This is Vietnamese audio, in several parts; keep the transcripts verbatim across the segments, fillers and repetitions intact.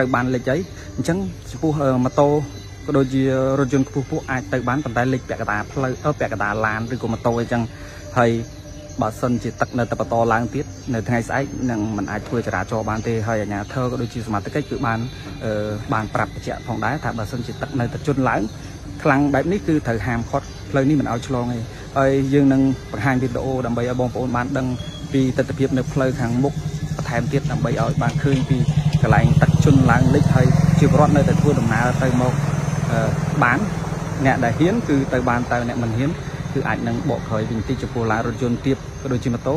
ត្រូវ បាន លេខ អី អញ្ចឹង ចំពោះ ម៉ូតូ ក៏ ដូច ជា រថយន្ត ខ្ពស់ ពោះ អាច ទៅ បាន ប៉ុន្តែ លេខ ពាក់កណ្ដាល ផ្លូវ ពាក់កណ្ដាល ឡាន ឬ ក៏ ម៉ូតូ អី អញ្ចឹង ហើយ បើ សិន ជា ទឹក នៅ តែ បន្ត ឡើង ទៀត នៅ ថ្ងៃ ស្អែក នឹង មិន អាច ធ្វើ ចរាចរណ៍ បាន ទេ ហើយ អាជ្ញាធរ ក៏ ដូច ជា សមត្ថកិច្ច គឺ បាន បាន ប្រាប់ បញ្ជាក់ ផង ដែរ ថា បើ សិន ជា ទឹក នៅ តែ ជន់ ឡើង ខ្លាំង បែប នេះ គឺ ត្រូវ ហាម ឃាត់ ផ្លូវ នេះ មិន ឲ្យ ឆ្លង ទេ ហើយ យើង នឹង បង្ហាញ វីដេអូ ដើម្បី ឲ្យ បង ប្អូន បាន ដឹង ពី ទស្សនភាព នៅ ផ្លូវ ខាង មុខ បន្ថែម ទៀត ដើម្បី ឲ្យ បាន ឃើញ ពី កន្លែង ទឹក ជន់ ឡើង លេខ ហើយ ជា ប្រវត្តិ នៅ តែ ធ្វើ ដំណើរ ទៅ មក បាន អ្នក ដែល ហ៊ាន គឺ ទៅ បាន តែ អ្នក មិន ហ៊ាន គឺ អាច នឹង បក ក្រោយ វិញ តិច ចំពោះ ឡាន រថយន្ត ទៀត ក៏ ដូច ជា ម៉ូតូ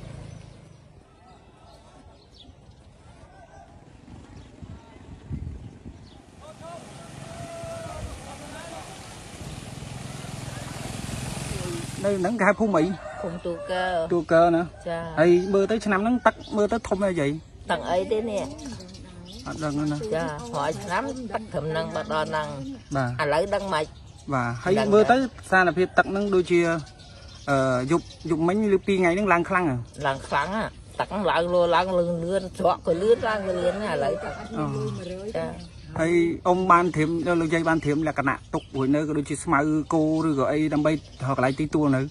đây nắng hai phun mỹ phun tua cơ tua cơ nữa hay mưa tới năm nắng tắt mưa tới thùng hay vậy tặng ấy thế nè hỏi lắm tắt thầm năng bà đo năng à lấy đăng mày và hay mưa tới xa là phía tặng năng đôi chia dục dục mấy như pi ngày nó lang khăng à lang khăng à tặng lại rồi lang lươn lươn chọt rồi lươn lang rồi lươn này lấy hay ông ban thiểm là dây ban thiểm là cả nạ tục buổi nơi đôi chỉ smart cô rồi gọi đâm bay hoặc lại tí tua nữa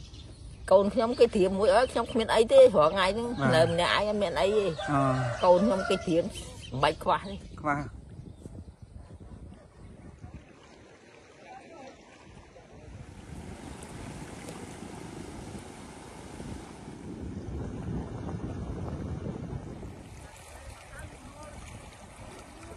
cồn nhóm cái thiểm mũi ở trong miền ấy thế họ ngày nữa là nhà ai miền ấy cồn nhóm cái thiểm bạch quá đi qua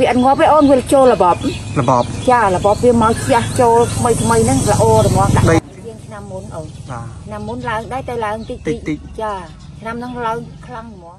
vì anh ngó với ôn về châu là bọp là bọp cha là bọp với máu cha châu mây mây nắng là ô là mong năm muốn ở năm muốn là đây tay là tít tít cha năm đang lớn khăng mỏ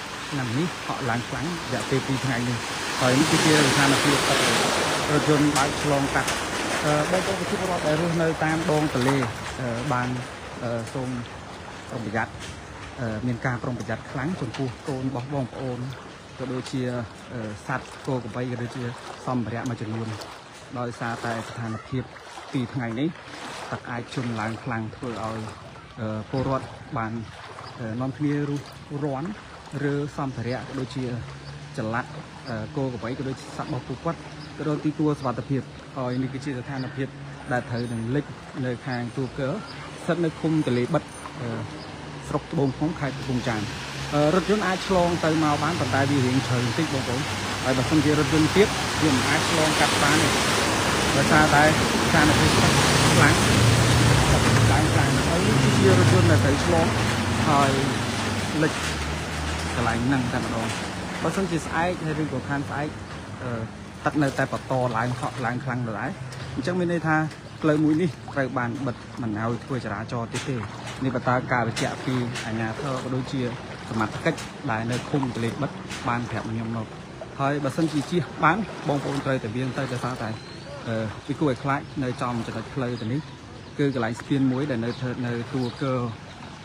nằm ní họ làng quán dạ tê tê ngày này thời ní cái kia là sang là kiaรถยนต์บ่ายลองตัดบ่ายก็ไปที่ประวัติเรื่องในตามดงทะเลบางโซนปรมประหยัดเมียนกาปรมประหยัดครั้งจนกูโกนบอกบองโอนก็โดยเชียร์สัตว์โกกับใบก็โดยเชียร์ซ่อมระยะมาจนลืมโดยซาแต่สถานเพียบตีทั้งไงนี้ตักไอชนล้างคลังเพื่อเอาโปรดบานนอนเพียร์ร้อน rơ xăm phải ạ đôi chia chẩn lại cô của ấy cái đôi sạm bọc quất cái đôi ti tua và tập hiệp rồi những cái chia ra than tập hiệp đã thấy đường lịch lời hàng tua cỡ sắt nơi khung cái lấy bật sọc bông phóng khai vùng tràn rất lớn ai long tới màu bán vận tải vì hiện trời tích bông bông rồi và phân chia rất liên tiếp điểm ai long cắt bán này và xa tay xa là lắng lắng lắng ấy chia rất lớn là thấy long thời lịch cái lạnh nặng tạm đó và phân chia sai hay riêng của khan sai tắt nơi tay bật to lại họ lại khăng rồi đấy chẳng bên đây tha lời mũi đi rồi bàn bật màn áo thua trả cho tê tê nên bà ta cà về chẹt phi ở nhà thơ có đôi chia mặt cách lại nơi khung cái lệ bất ban thẹo nhầm nộp thôi bà sân chỉ chia bán bông phun tơi tại biên tây cho sao tại cái cùi lại nơi trong cho nó lây tại đấy cứ cái lạnh spin muối để nơi thợ nơi tua cơ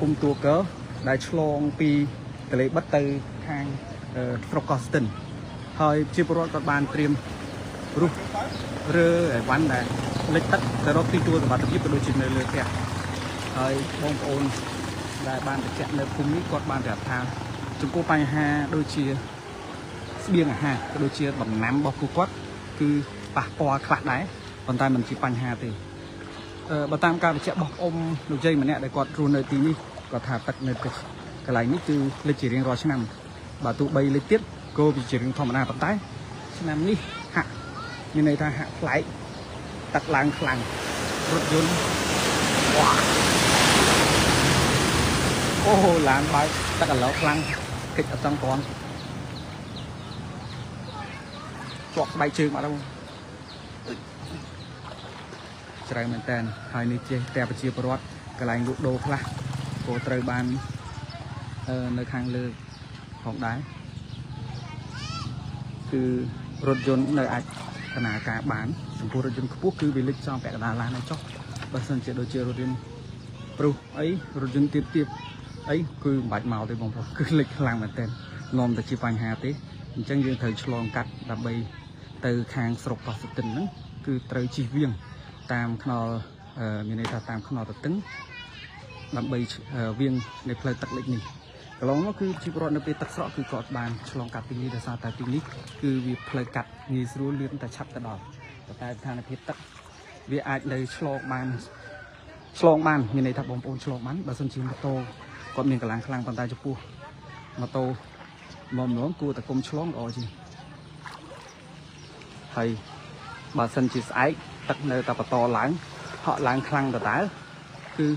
khung tua cỡ đại chuồng pi từ lệ bất từ hàng Frocoston thôi chia bò các bạn tiêm rú rơ bán này lấy tất từ đó tin tua các bạn tiếp đôi chuyện này lừa kẹt thôi bông bông đại ban để chặn được cung mỹ quạt ban để thang chúng cô bay ha đôi chia biên hà đôi chia bằng nám bọc cú quát cứ bạc bò khát đấy còn tay mình chỉ bay hà thì bà tam ca bị chạm bọc ôm đầu dây mà nè để quạt run nơi tí đi quạt thả tật nơi cái cái lạnh từ lên chỉ riêng rồi chứ nằm bà tụ bay lên tiếp cô bị chỉ riêng thò mà tận tay chứ nằm đi hạ như này ta hạ lại tật làng làng rất dồn ô hồ lán bay tất cả lỡ lăng kịch ở trong con chọn bay chơi mà đâu trời mình tên hai nít chơi tè và chia bớt cái lạnh lụt đồ là cô trời ban nơi hàng lư phòng đá từ rốt rốn nơi ạch là cả bán chúng tôi rốt rốn quốc cứ bị lịch trong vẻ là lá này chóc và sân chơi đôi chơi rốt rốn ấy rốt rốn tiếp tiếp ấy cứ bạch màu thì bọn họ cứ lịch làng mà tên nôm ta chỉ vàng hà tí chẳng riêng thời long cắt là bay từ hàng sọc vào sự tình lắm cứ tới chỉ riêng tam khnò miền này ta tam khnò tập tính làm bay viên để play tập lịch này cái lóng nó cứ chỉ còn nó bị tập sọ cứ cọt bàn long cắt tinh lý là sao tại tinh lý cứ vì play cắt nghề rú liên ta chặt ta đỏ và ta thằng này tập vì ai lấy long bàn long bàn miền này ta bọn bọn long bắn và sân chim to còn mình cả làng khang bàn tay cho pua mà tô mầm nón cua ta công chóng rồi gì thầy bà sân chỉ sải tắt nơi ta bà to láng họ làng khang ta tá cứ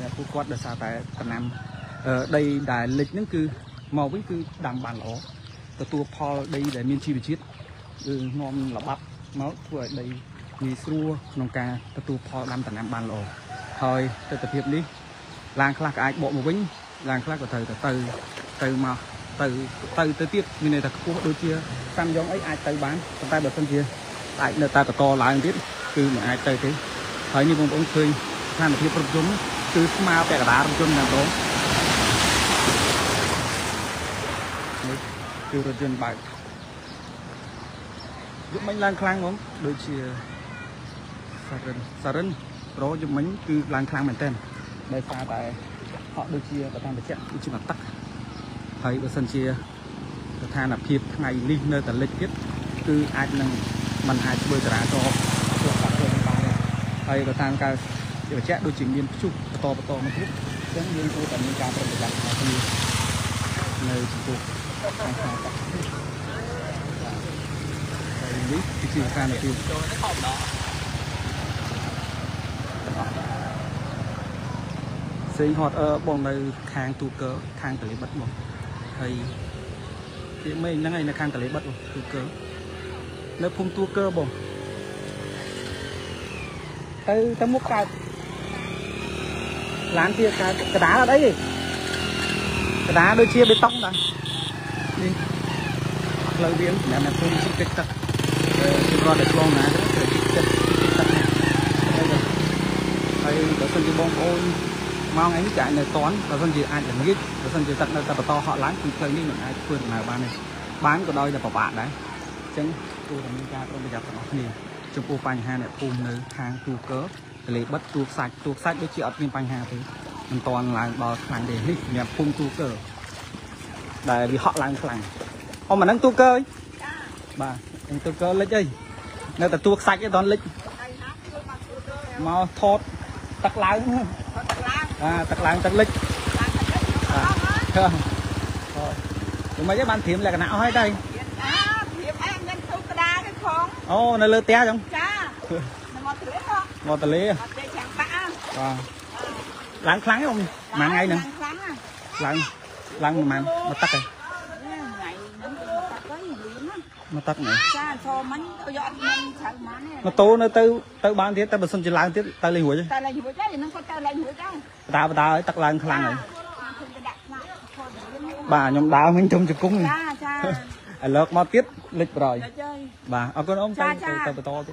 nẹp tu quát đã xa tại từ nén ở đây đã lịch những cứ màu với cứ đầm bàn lỏ từ tu phò đây để miên chi bị chết từ ngon là bắp máu tuổi đây vì xua nông ca từ tu phò làm từ nén bàn lỏ thôi từ tập hiệp đi làng khác ai bộ một bánh làng khác của thầy từ từ từ mà từ từ tới tiếp như này là cô đôi chia tam giống ấy ai tới bán còn tay bật phân chia tại nơi ta to lại anh biết từ mà ai tới thế thấy như bông bông cười tham hiệp rất giống từ mao bẻ đá rất giống là đó từ rất dân bài giúp mình làng khác không đôi chia sa rên sa rên đó cho mình cứ làng khang mình tên đây xa tại họ đôi chia và tham để chặn chứ mà tắt thấy ở sân chia tha là hiệp ngày linh nơi tận lịch tiếp từ ai nâng mình hai bơi trả cho thầy và tham ca để chạy đôi chỉnh biên chụp to to một chút dẫn biên tôi tận ca trong để đặt nơi chúng tôi tham khảo biết cái gì tham tiêu xây hoạt ở bọn này khang tu cỡ khang tử bắt một thầy thì mấy năng này là khang tử bắt một tu cỡ lớp phun tu cơ bọn từ tấm mút cao lán kia cái, cái đá ở đấy cái đá đôi chia bê tông này đi lời biến là mình phun chích tích tập chụp ra để con này chích tích tập này thầy có phần gì bông ôn mau ánh chạy này toán có phần gì ai chẳng biết có phần gì tận là tập to họ lán cùng chơi đi mình ai quên mà bán này bán của đôi là bảo bạn đấy chẳng tôi làm ca tôi bây giờ tập nó nhiều chụp ô phanh hai này phun nơi hàng tu cớ lấy bất tu sạch tu sạch để chị ở bên phanh hà thì mình toàn là bò phanh để hít nhà phun tu cớ tại vì họ làm phanh ông mà đang tu cớ bà đang tu cớ lấy đây nơi tập tu sạch cái đón lịch mau thốt tắc láng à tắc láng tắc lịch thôi tụi mày cái ban thiểm là cái não hay đây ô oh, nó lơ té không? Chà, mò tờ lê không? Mò tờ lê. Wow. Lắng kháng không? Mà ngay nè. Lắng, lắng mà mà tắt rồi. Mà tắt này. Chà, cho mánh dọn mánh chặt má này. Mà tố nó tới tới bán tiếp, tới bật sân chỉ lắng tiếp, tới lên hủi chứ. Tới lên hủi chứ, nó có tới lên hủi chứ. Tao tao tắt lắng kháng rồi. Bà nhóm đá mình trong chụp cúng này. Chà chà. Lợt mà tiếp lịch rồi bà ở con ông tay tay to chứ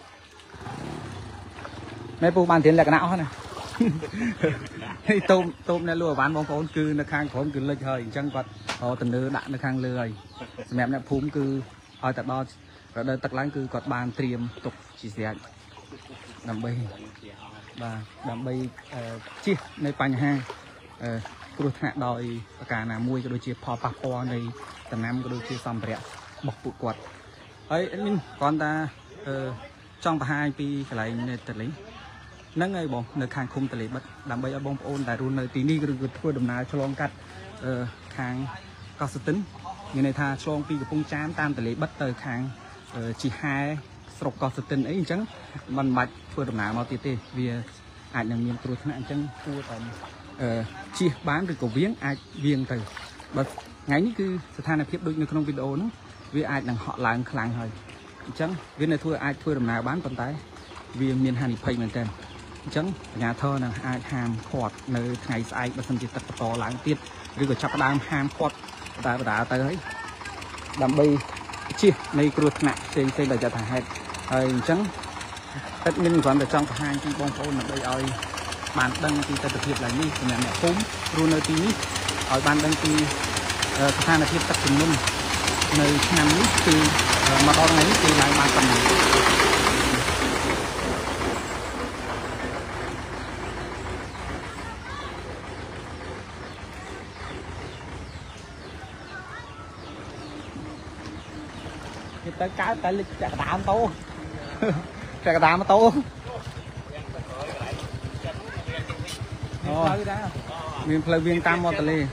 mấy phụ bàn tiến là cái não này thì tôm tôm này lùa bán bóng con cư nó khang khốn cư lịch hơi chẳng vật họ tình nữ đạn nó khang lười mẹ mẹ phúm cư oi tạt bo rồi đây tật láng cư còn bàn tiêm tục chỉ dẹn đầm bay và đầm bay chia nơi pành ha cụt hạ đòi cả là mua cho đôi chia pho bạc po này tầm năm có đôi chia xong rẻ bọc bụi quạt ấy con ta trong và hai pi cái này nên tật lý nắng ngày bóng nơi hàng không tật lý bất làm bây giờ bóng ôn đại run nơi tí ni được thua đầm nai cho long cắt hàng cao sơ tính người này tha cho long pi của phong chán tam tật lý bất tới hàng chỉ hai sọc cao sơ tính ấy chẳng bằng bạch thua đầm nai màu tê tê vì ảnh là miền tây này chẳng thua tầm chia bán được cổ viếng ai viếng từ bật ngay như cứ than là tiếp đôi như không video nữa vì ai đang họ làng làng hơi chẳng vì này thua ai thua đồng nào bán còn tái vì miền Hàn thì mình tên chẳng nhà thơ là ai hàm khọt nơi ngày sai và sân chỉ tập to láng tiết vì của chắp đam hàm khọt ta và đã tới đam bay chia này ruột nặng trên trên là chặt hạt hơi chẳng tất nhiên còn ở trong hai cái bông phôi là đây ơi bạn đăng ký tập hiệp lại đi nhà mẹ cốm luôn nơi tí ở bạn đăng ký thực hành là hiệp tập trung luôn nơi nằm nước từ mà con ấy từ lại bạn tầm này thì tới cá tới lịch chặt đạm tố chặt đạm tố miền Phơi Viên Tam Mô Tà Lê.